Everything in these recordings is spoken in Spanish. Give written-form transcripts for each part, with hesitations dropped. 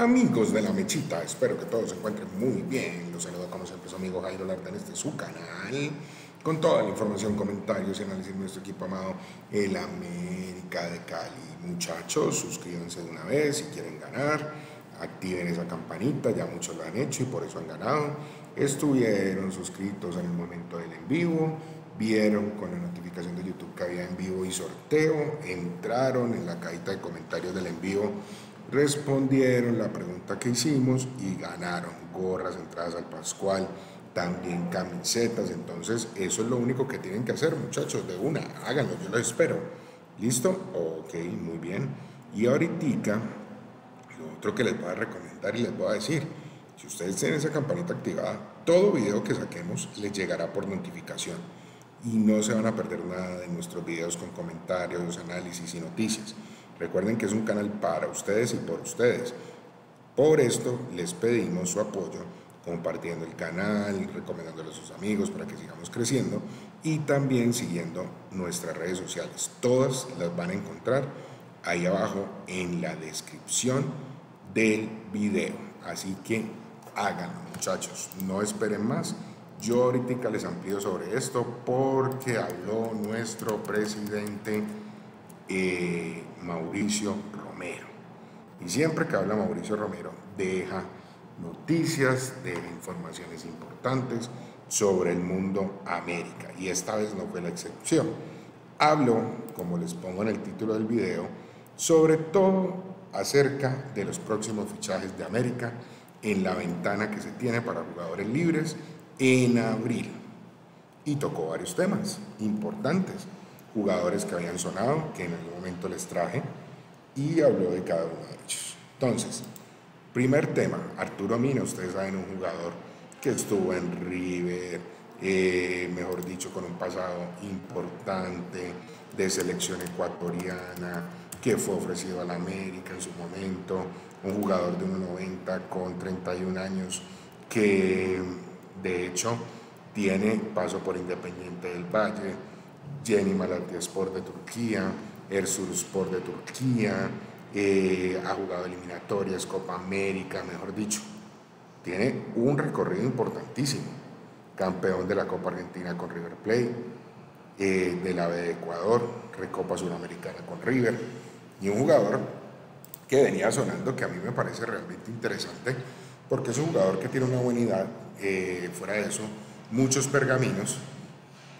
Amigos de La Mechita, espero que todos se encuentren muy bien. Los saludo como siempre su amigo Jairo Alberto en este su canal, con toda la información, comentarios y análisis de nuestro equipo amado, el América de Cali. Muchachos, suscríbanse de una vez si quieren ganar, activen esa campanita, ya muchos lo han hecho y por eso han ganado. Estuvieron suscritos en el momento del en vivo, vieron con la notificación de YouTube que había en vivo y sorteo, entraron en la cajita de comentarios del en vivo, respondieron la pregunta que hicimos y ganaron gorras, entradas al Pascual, también camisetas. Entonces eso es lo único que tienen que hacer, muchachos, de una, háganlo, yo los espero. ¿Listo? Ok, muy bien. Y ahorita lo otro que les voy a recomendar y les voy a decir, si ustedes tienen esa campanita activada, todo video que saquemos les llegará por notificación y no se van a perder nada de nuestros videos con comentarios, análisis y noticias. Recuerden que es un canal para ustedes y por ustedes. Por esto les pedimos su apoyo compartiendo el canal, recomendándolo a sus amigos para que sigamos creciendo y también siguiendo nuestras redes sociales. Todas las van a encontrar ahí abajo en la descripción del video. Así que háganlo, muchachos, no esperen más. Yo ahorita les amplío sobre esto porque habló nuestro presidente Mauricio Romero, y siempre que habla Mauricio Romero deja noticias, deja informaciones importantes sobre el mundo América, y esta vez no fue la excepción. Habló, como les pongo en el título del video, sobre todo acerca de los próximos fichajes de América en la ventana que se tiene para jugadores libres en abril, y tocó varios temas importantes, jugadores que habían sonado, que en algún momento les traje, y habló de cada uno de ellos. Entonces, primer tema, Arturo Mina, ustedes saben, un jugador que estuvo en River, mejor dicho, con un pasado importante de selección ecuatoriana, que fue ofrecido a la América en su momento, un jugador de 1.90 con 31 años, que de hecho tiene paso por Independiente del Valle, Jenny Malatia Sport de Turquía, Erzurum Sport de Turquía, ha jugado eliminatorias, Copa América, mejor dicho, tiene un recorrido importantísimo, campeón de la Copa Argentina con River Plate, de la B de Ecuador, Recopa Suramericana con River, y un jugador que venía sonando, que a mí me parece realmente interesante, porque es un jugador que tiene una buena edad, fuera de eso, muchos pergaminos.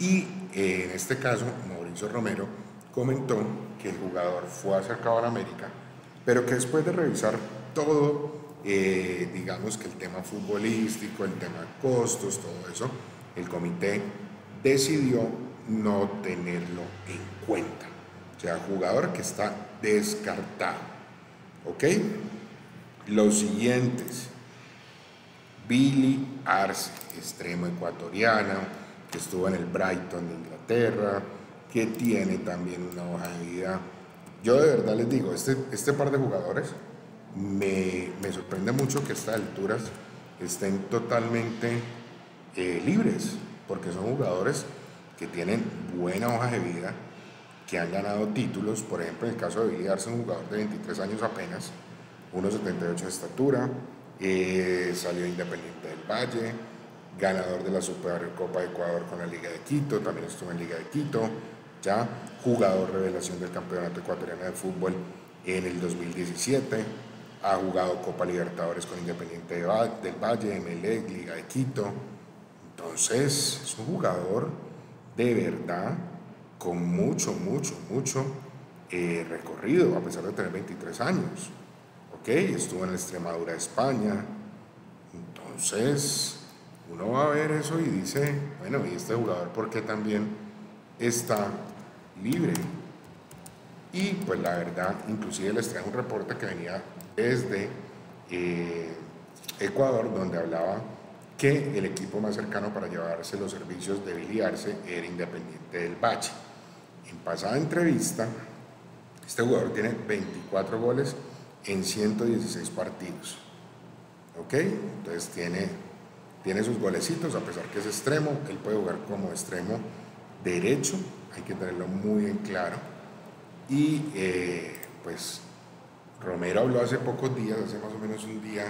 Y en este caso, Mauricio Romero comentó que el jugador fue acercado a la América, pero que después de revisar todo, digamos que el tema futbolístico, el tema costos, todo eso, el comité decidió no tenerlo en cuenta. O sea, jugador que está descartado. ¿Ok? Los siguientes. Billy Arce, extremo ecuatoriano, que estuvo en el Brighton de Inglaterra, que tiene también una hoja de vida. Yo de verdad les digo, este par de jugadores me sorprende mucho que a estas alturas estén totalmente libres, porque son jugadores que tienen buena hoja de vida, que han ganado títulos. Por ejemplo, en el caso de Billy Arce, un jugador de 23 años apenas, 1.78 de estatura, salió Independiente del Valle, ganador de la Supercopa de Ecuador con la Liga de Quito, también estuvo en Liga de Quito, ya jugador revelación del Campeonato Ecuatoriano de Fútbol en el 2017, ha jugado Copa Libertadores con Independiente del Valle, Emelec, Liga de Quito. Entonces es un jugador de verdad con mucho recorrido, a pesar de tener 23 años, ¿ok? Estuvo en la Extremadura de España. Entonces uno va a ver eso y dice, bueno, ¿y este jugador por qué también está libre? Y pues la verdad, inclusive les trae un reporte que venía desde Ecuador, donde hablaba que el equipo más cercano para llevarse los servicios de Billy Arce era Independiente del Bache. En pasada entrevista, este jugador tiene 24 goles en 116 partidos. ¿Ok? Entonces tiene sus golecitos, a pesar que es extremo, él puede jugar como extremo derecho, hay que tenerlo muy en claro. Y pues Romero habló hace pocos días, hace más o menos un día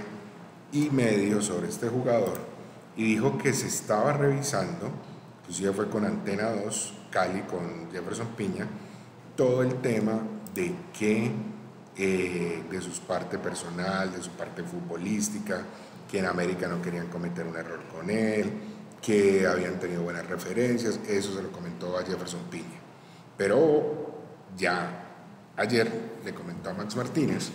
y medio, sobre este jugador y dijo que se estaba revisando, inclusive fue con Antena 2 Cali, con Jefferson Piña, todo el tema de que de su parte personal, de su parte futbolística, que en América no querían cometer un error con él, que habían tenido buenas referencias. Eso se lo comentó a Jefferson Piña, pero ya ayer le comentó a Max Martínez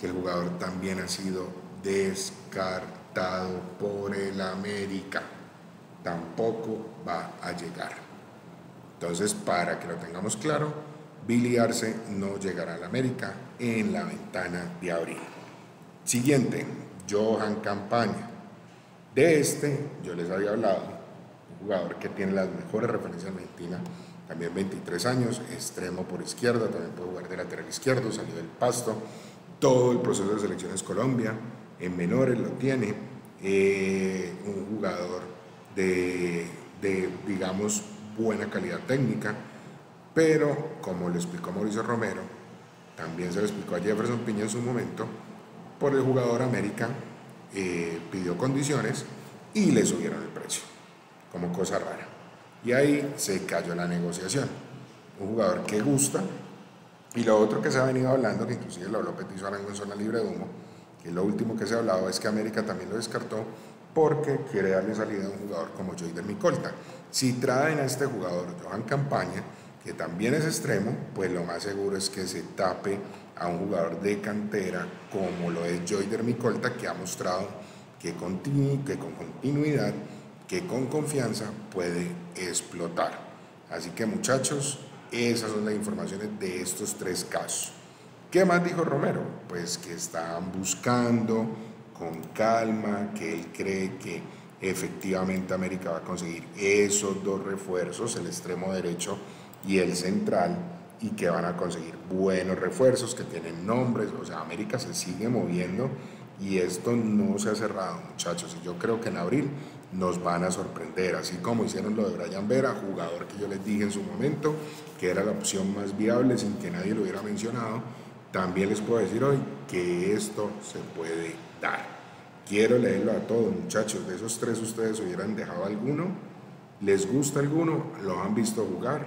que el jugador también ha sido descartado por el América, tampoco va a llegar. Entonces, para que lo tengamos claro, Billy Arce no llegará al América en la ventana de abril. Siguiente, Johan Campaña. De este yo les había hablado, un jugador que tiene las mejores referencias en Argentina, también 23 años, extremo por izquierda, también puede jugar de lateral izquierdo, salió del Pasto, todo el proceso de selecciones Colombia, en menores lo tiene, un jugador de, digamos, buena calidad técnica, pero como lo explicó Mauricio Romero, también se lo explicó a Jefferson Piña en su momento, por el jugador América pidió condiciones y le subieron el precio, como cosa rara. Y ahí se cayó la negociación. Un jugador que gusta, y lo otro que se ha venido hablando, que inclusive lo habló Petit Zorango en Zona Libre de Humo, que lo último que se ha hablado es que América también lo descartó porque quiere darle salida a un jugador como Joider Micolta. Si traen a este jugador, Johan Campaña, que también es extremo, pues lo más seguro es que se tape a un jugador de cantera como lo es Joider Micolta, que ha mostrado que con continuidad, que con confianza puede explotar. Así que, muchachos, esas son las informaciones de estos tres casos. ¿Qué más dijo Romero? Pues que están buscando con calma, que él cree que efectivamente América va a conseguir esos dos refuerzos, el extremo derecho y el central, y que van a conseguir buenos refuerzos, que tienen nombres. O sea, América se sigue moviendo y esto no se ha cerrado, muchachos, y yo creo que en abril nos van a sorprender, así como hicieron lo de Brian Vera, jugador que yo les dije en su momento que era la opción más viable sin que nadie lo hubiera mencionado. También les puedo decir hoy que esto se puede dar. Quiero leerlo a todos, muchachos. De esos tres, ¿ustedes hubieran dejado alguno? ¿Les gusta alguno? ¿Lo han visto jugar?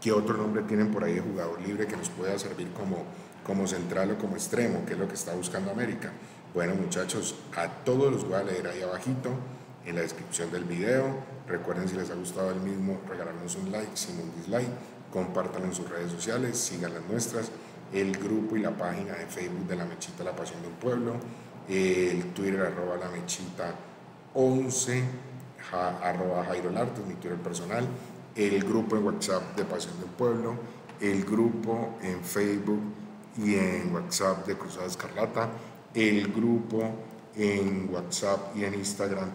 ¿Qué otro nombre tienen por ahí de jugador libre que nos pueda servir como central o como extremo? ¿Qué es lo que está buscando América? Bueno, muchachos, a todos los voy a leer ahí abajito en la descripción del video. Recuerden, si les ha gustado el mismo, regalarnos un like sin un dislike, compártanlo en sus redes sociales, sigan las nuestras, el grupo y la página de Facebook de La Mechita, La Pasión de un Pueblo, el Twitter @LaMechita11, @JairoAlarte, mi Twitter personal, el grupo en WhatsApp de Pasión de un Pueblo, el grupo en Facebook y en WhatsApp de Cruzada Escarlata, el grupo en WhatsApp y en Instagram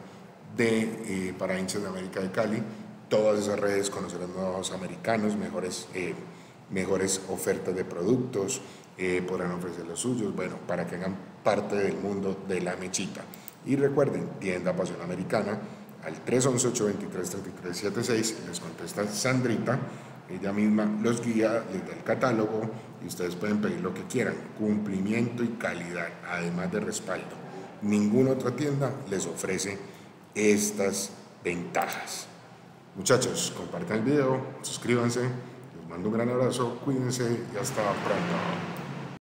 para hinchas de América de Cali. Todas esas redes conocerán nuevos americanos, mejores ofertas de productos, podrán ofrecer los suyos, bueno, para que hagan parte del mundo de La Mechita. Y recuerden, Tienda Pasión Americana, al 311-823-3376, les contesta Sandrita, ella misma los guía, les da el catálogo y ustedes pueden pedir lo que quieran, cumplimiento y calidad, además de respaldo. Ninguna otra tienda les ofrece estas ventajas. Muchachos, compartan el video, suscríbanse, les mando un gran abrazo, cuídense y hasta pronto.